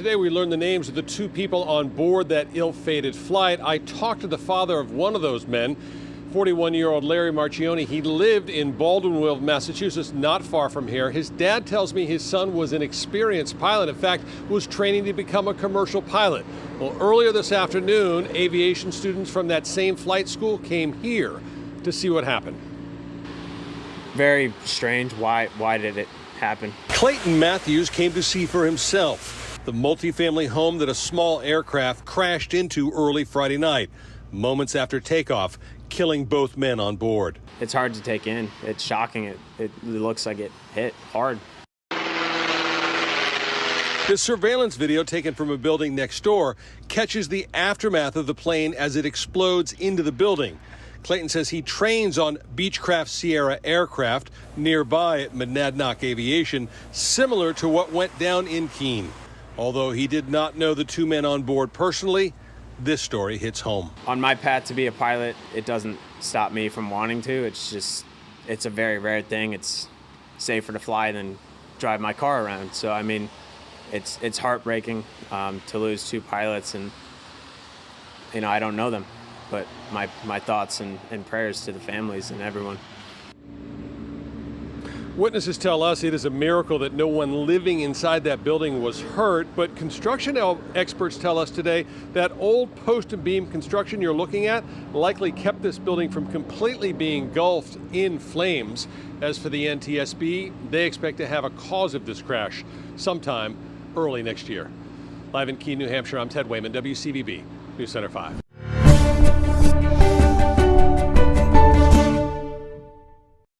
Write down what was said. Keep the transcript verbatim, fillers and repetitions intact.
Today we learned the names of the two people on board that ill-fated flight. I talked to the father of one of those men, forty-one-year-old Larry Marchiony. He lived in Baldwinsville, Massachusetts, not far from here. His dad tells me his son was an experienced pilot, in fact, was training to become a commercial pilot. Well, earlier this afternoon, aviation students from that same flight school came here to see what happened. Very strange. Why, why did it happen? Clayton Matthews came to see for himself the multifamily home that a small aircraft crashed into early Friday night, moments after takeoff, killing both men on board. It's hard to take in. It's shocking. It, it looks like it hit hard. The surveillance video taken from a building next door catches the aftermath of the plane as it explodes into the building. Clayton says he trains on Beechcraft Sierra aircraft nearby at Monadnock Aviation, similar to what went down in Keene. Although he did not know the two men on board personally, this story hits home. On my path to be a pilot, it doesn't stop me from wanting to. It's just, it's a very rare thing. It's safer to fly than drive my car around. So, I mean, it's, it's heartbreaking um, to lose two pilots, and, you know, I don't know them. But my, my thoughts and, and prayers to the families and everyone. Witnesses tell us it is a miracle that no one living inside that building was hurt, but construction experts tell us today that old post and beam construction you're looking at likely kept this building from completely being engulfed in flames. As for the N T S B, they expect to have a cause of this crash sometime early next year. Live in Keene, New Hampshire, I'm Ted Wayman, W C V B News Center five.